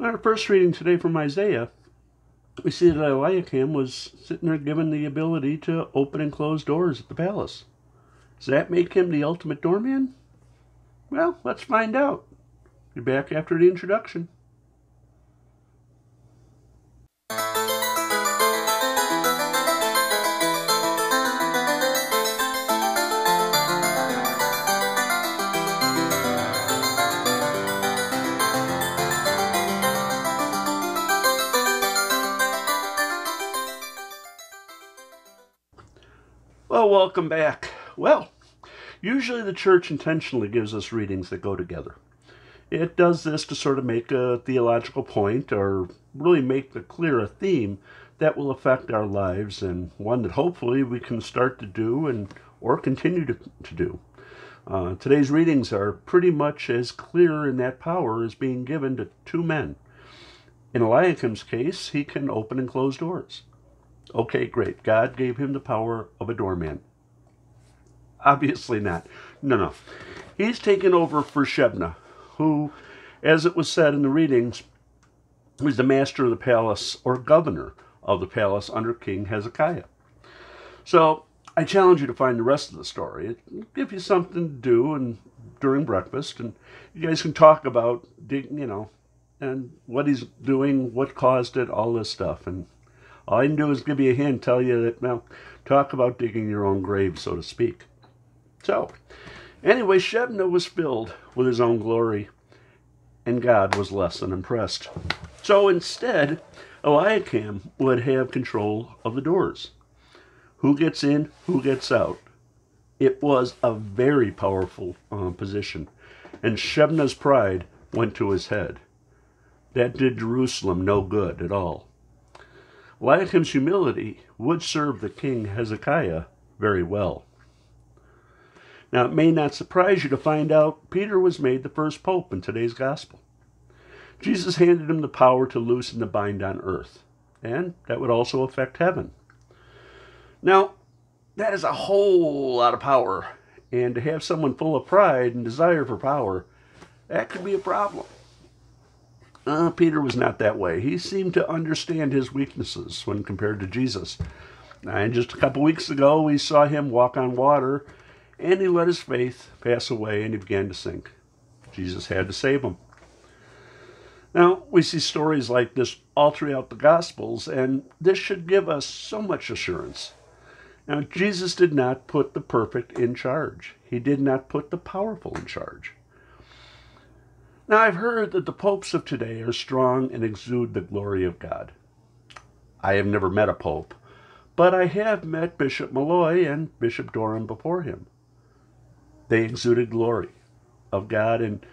On our first reading today from Isaiah, we see that Eliakim was sitting there given the ability to open and close doors at the palace. Does that make him the ultimate doorman? Well, let's find out. Be back after the introduction. Well, welcome back. Well, usually the church intentionally gives us readings that go together. It does this to sort of make a theological point or really make clear a theme that will affect our lives, and one that hopefully we can start to do and or continue to do. Today's readings are pretty much as clear in that power as being given to two men. In Eliakim's case, he can open and close doors. Okay, great. God gave him the power of a doorman. Obviously not. No. He's taken over for Shebna, who, as it was said in the readings, was the master of the palace, or governor of the palace under King Hezekiah. So, I challenge you to find the rest of the story. It'll give you something to do and during breakfast, and you guys can talk about, and what he's doing, what caused it, all this stuff. And all I can do is give you a hint, tell you that, now, talk about digging your own grave, so to speak. So, anyway, Shebna was filled with his own glory, and God was less than impressed. So instead, Eliakim would have control of the doors. Who gets in, who gets out. It was a very powerful position, and Shebna's pride went to his head. That did Jerusalem no good at all. Eliakim's humility would serve the king Hezekiah very well. Now, it may not surprise you to find out Peter was made the first pope in today's gospel. Jesus handed him the power to loose and to bind on earth, and that would also affect heaven. Now, that is a whole lot of power, and to have someone full of pride and desire for power, that could be a problem. Peter was not that way. He seemed to understand his weaknesses when compared to Jesus. And just a couple weeks ago, we saw him walk on water, and he let his faith pass away, and he began to sink. Jesus had to save him. Now, we see stories like this all throughout the Gospels, and this should give us so much assurance. Now, Jesus did not put the perfect in charge. He did not put the powerful in charge. Now, I've heard that the popes of today are strong and exude the glory of God. I have never met a pope, but I have met Bishop Malloy and Bishop Doran before him. They exuded glory of God, and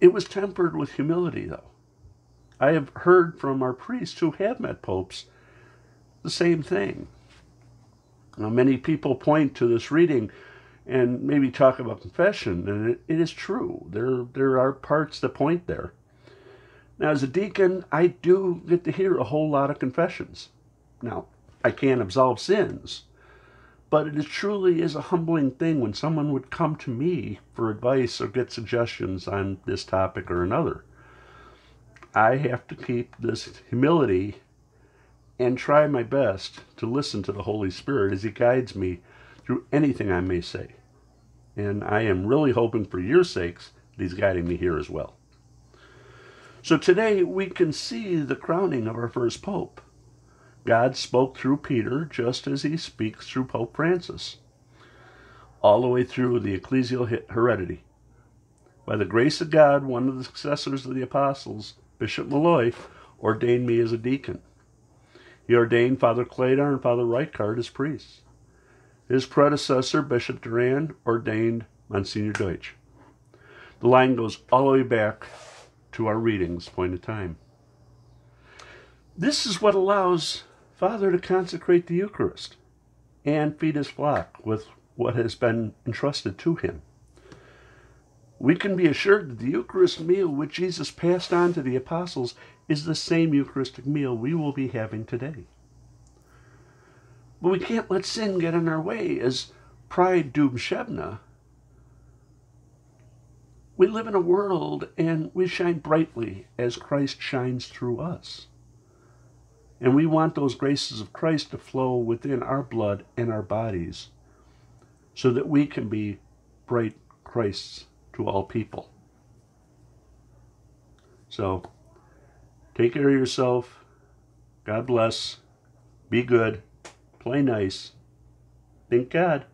it was tempered with humility, though. I have heard from our priests who have met popes the same thing. Now, many people point to this reading and maybe talk about confession, and it is true. There are parts that point there. Now, as a deacon, I do get to hear a whole lot of confessions. Now, I can't absolve sins, but it truly is a humbling thing when someone would come to me for advice or get suggestions on this topic or another. I have to keep this humility and try my best to listen to the Holy Spirit as He guides me through anything I may say. And I am really hoping for your sakes that He's guiding me here as well. So today we can see the crowning of our first pope. God spoke through Peter just as He speaks through Pope Francis, all the way through the ecclesial heredity. By the grace of God, one of the successors of the apostles, Bishop Malloy, ordained me as a deacon. He ordained Father Cladar and Father Reichardt as priests. His predecessor, Bishop Duran, ordained Monsignor Deutsch. The line goes all the way back to our readings point of time. This is what allows Father to consecrate the Eucharist and feed His flock with what has been entrusted to Him. We can be assured that the Eucharist meal which Jesus passed on to the apostles is the same Eucharistic meal we will be having today. But we can't let sin get in our way, as pride doomed Shebna. We live in a world and we shine brightly as Christ shines through us. And we want those graces of Christ to flow within our blood and our bodies so that we can be bright Christs to all people. So, take care of yourself. God bless. Be good. Play nice. Thank God.